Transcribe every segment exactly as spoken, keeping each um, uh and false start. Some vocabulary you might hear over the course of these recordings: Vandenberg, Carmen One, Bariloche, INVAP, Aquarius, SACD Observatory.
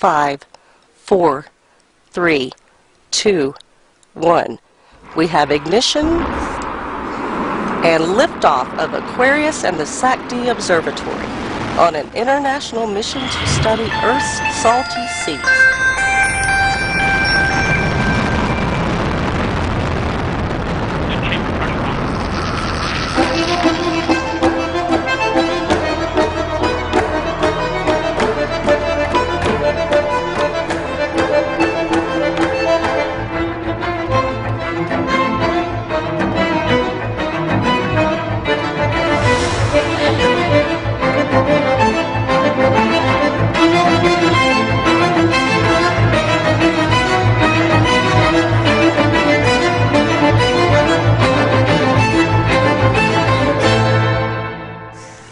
five, four, three, two, one. We have ignition and liftoff of Aquarius and the S A C D Observatory on an international mission to study Earth's salty seas.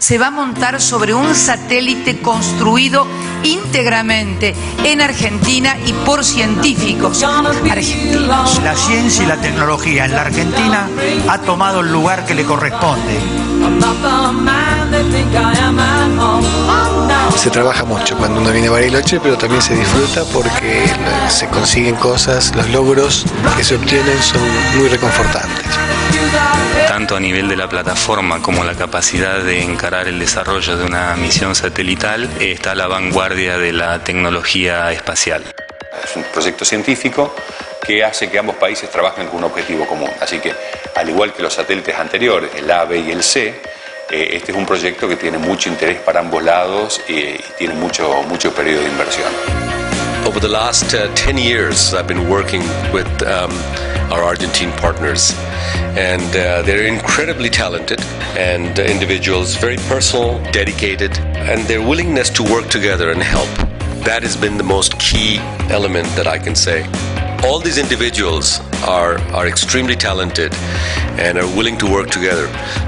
Se va a montar sobre un satélite construido íntegramente en Argentina y por científicos argentinos. La ciencia y la tecnología en la Argentina ha tomado el lugar que le corresponde. Se trabaja mucho cuando uno viene a Bariloche, pero también se disfruta porque se consiguen cosas, los logros que se obtienen son muy reconfortantes. Tanto a nivel de la plataforma como la capacidad de encarar el desarrollo de una misión satelital está a la vanguardia de la tecnología espacial. Es un proyecto científico que hace que ambos países trabajen con un objetivo común. Así que, al igual que los satélites anteriores, el A, B y el C, eh, este es un proyecto que tiene mucho interés para ambos lados y, y tiene mucho, mucho periodo de inversión. Over the last uh, ten years, I've been working with um, our Argentine partners, and uh, they're incredibly talented and uh, individuals, very personal, dedicated, and their willingness to work together and help. That has been the most key element that I can say. All these individuals are, are extremely talented and are willing to work together.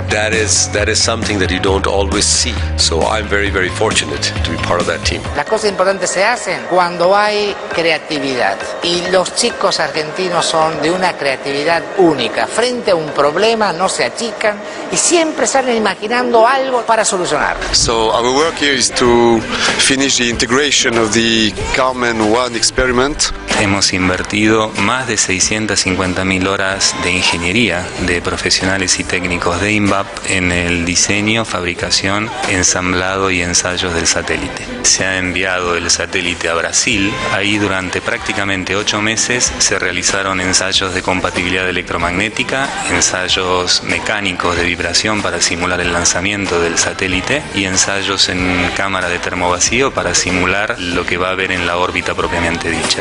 That is, that is something that you don't always see. So I'm very, very fortunate to be part of that team. Las cosas importantes se hacen cuando hay creatividad. Y los chicos argentinos son de una creatividad única. Frente a un problema no se achican y siempre salen imaginando algo para solucionar. So our work here is to finish the integration of the Carmen One experiment. Hemos invertido más de seiscientas cincuenta mil horas de ingeniería de profesionales y técnicos de INVAP en el diseño, fabricación, ensamblado y ensayos del satélite. Se ha enviado el satélite a Brasil. Ahí durante prácticamente ocho meses se realizaron ensayos de compatibilidad electromagnética, ensayos mecánicos de vibración para simular el lanzamiento del satélite y ensayos en cámara de termovacío para simular lo que va a haber en la órbita propiamente dicha.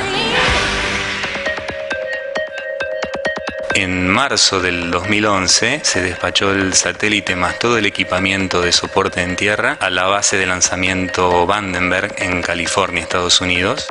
En marzo del dos mil once se despachó el satélite más todo el equipamiento de soporte en tierra a la base de lanzamiento Vandenberg en California, Estados Unidos.